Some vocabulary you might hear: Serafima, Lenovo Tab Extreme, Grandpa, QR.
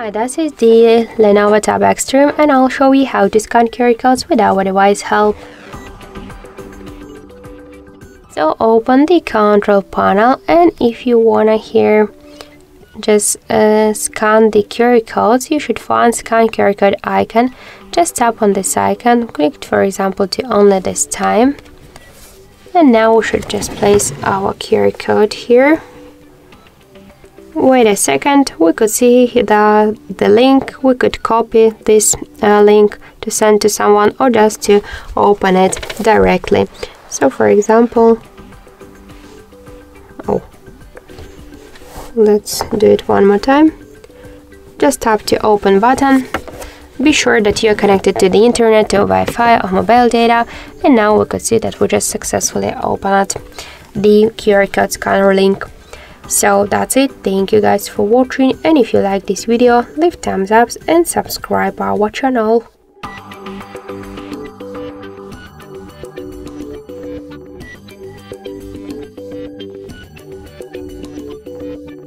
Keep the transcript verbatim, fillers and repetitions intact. Hi, this is the Lenovo Tab Extreme, and I'll show you how to scan Q R codes with our device help. So open the control panel, and if you wanna here just uh, scan the Q R codes, you should find scan Q R code icon. Just tap on this icon, click for example to only this time, and now we should just place our Q R code here. Wait a second, we could see the, the link, we could copy this uh, link to send to someone or just to open it directly. So for example, oh, let's do it one more time. Just tap to open button. Be sure that you're connected to the internet, to Wi-Fi or mobile data, and now we could see that we just successfully opened the Q R code scanner link. So that's it, thank you guys for watching, and if you like this video, leave thumbs up and subscribe our channel.